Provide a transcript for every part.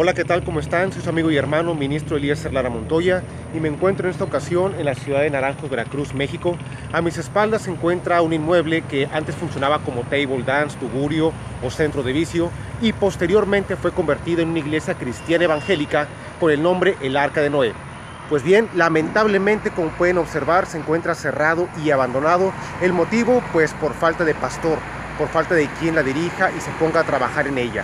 Hola, ¿qué tal? ¿Cómo están? Soy su amigo y hermano, ministro Eliezer Lara Montoya, y me encuentro en esta ocasión en la ciudad de Naranjos, Veracruz, México. A mis espaldas se encuentra un inmueble que antes funcionaba como table dance, tugurio o centro de vicio, y posteriormente fue convertido en una iglesia cristiana evangélica con el nombre El Arca de Noé. Pues bien, lamentablemente, como pueden observar, se encuentra cerrado y abandonado. El motivo, pues por falta de pastor, por falta de quien la dirija y se ponga a trabajar en ella.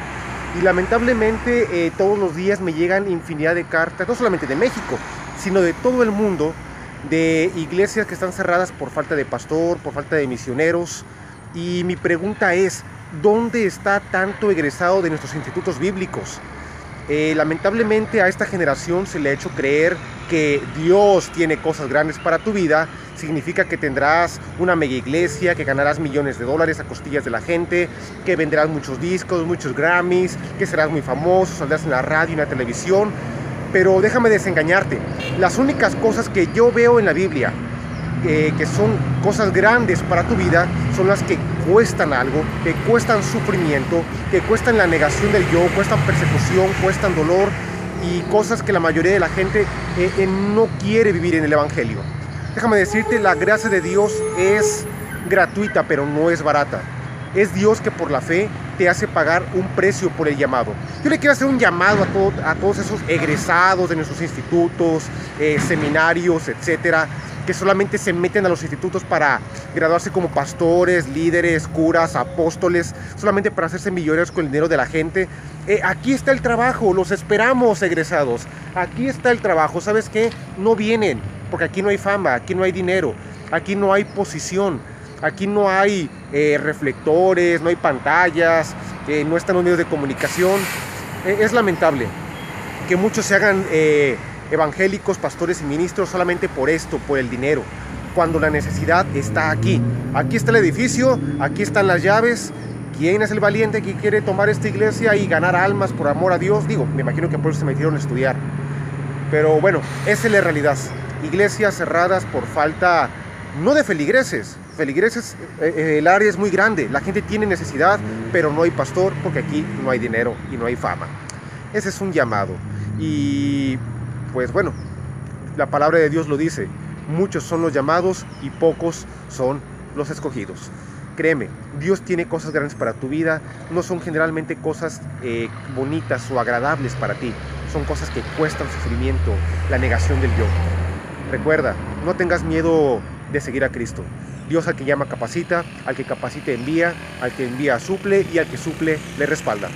Y lamentablemente todos los días me llegan infinidad de cartas, no solamente de México, sino de todo el mundo, de iglesias que están cerradas por falta de pastor, por falta de misioneros. Y mi pregunta es, ¿dónde está tanto egresado de nuestros institutos bíblicos? Lamentablemente a esta generación se le ha hecho creer que Dios tiene cosas grandes para tu vida. Significa que tendrás una mega iglesia, que ganarás millones de dólares a costillas de la gente, que venderás muchos discos, muchos Grammys, que serás muy famoso, saldrás en la radio y en la televisión. Pero déjame desengañarte, las únicas cosas que yo veo en la Biblia que son cosas grandes para tu vida son las que cuestan algo, que cuestan sufrimiento, que cuestan la negación del yo, cuestan persecución, cuestan dolor y cosas que la mayoría de la gente no quiere vivir en el Evangelio. Déjame decirte, la gracia de Dios es gratuita, pero no es barata. Es Dios que por la fe te hace pagar un precio por el llamado. Yo le quiero hacer un llamado a todos esos egresados de nuestros institutos, seminarios, etcétera, que solamente se meten a los institutos para graduarse como pastores, líderes, curas, apóstoles, solamente para hacerse millonarios con el dinero de la gente. Aquí está el trabajo, los esperamos, egresados. Aquí está el trabajo, ¿sabes qué? No vienen, porque aquí no hay fama, aquí no hay dinero, aquí no hay posición. Aquí no hay reflectores, no hay pantallas, no están los medios de comunicación. Es lamentable que muchos se hagan evangélicos, pastores y ministros solamente por esto, por el dinero, cuando la necesidad está aquí. Aquí está el edificio, aquí están las llaves. ¿Quién es el valiente que quiere tomar esta iglesia y ganar almas por amor a Dios? Digo, me imagino que por eso se metieron a estudiar. Pero bueno, esa es la realidad. Iglesias cerradas por falta, no de feligreses. Feligreses, el área es muy grande, la gente tiene necesidad, pero no hay pastor porque aquí no hay dinero y no hay fama. Ese es un llamado. Y pues bueno, la palabra de Dios lo dice, muchos son los llamados y pocos son los escogidos. Créeme, Dios tiene cosas grandes para tu vida, no son generalmente cosas bonitas o agradables para ti, son cosas que cuestan sufrimiento, la negación del yo. Recuerda, no tengas miedo de seguir a Cristo. Dios al que llama capacita, al que capacita envía, al que envía suple y al que suple le respalda.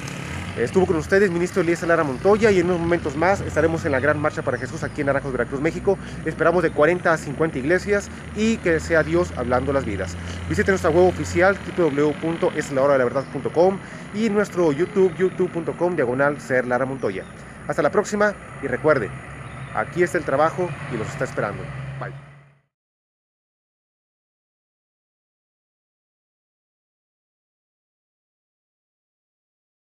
Estuvo con ustedes ministro Eliezer Lara Montoya y en unos momentos más estaremos en la Gran Marcha para Jesús aquí en Naranjos, Veracruz, México. Esperamos de 40 a 50 iglesias y que sea Dios hablando las vidas. Visiten nuestra web oficial www.eslahoradelaverdad.com y nuestro YouTube, youtube.com/serLaraMontoya. Hasta la próxima y recuerde, aquí está el trabajo y los está esperando. Bye.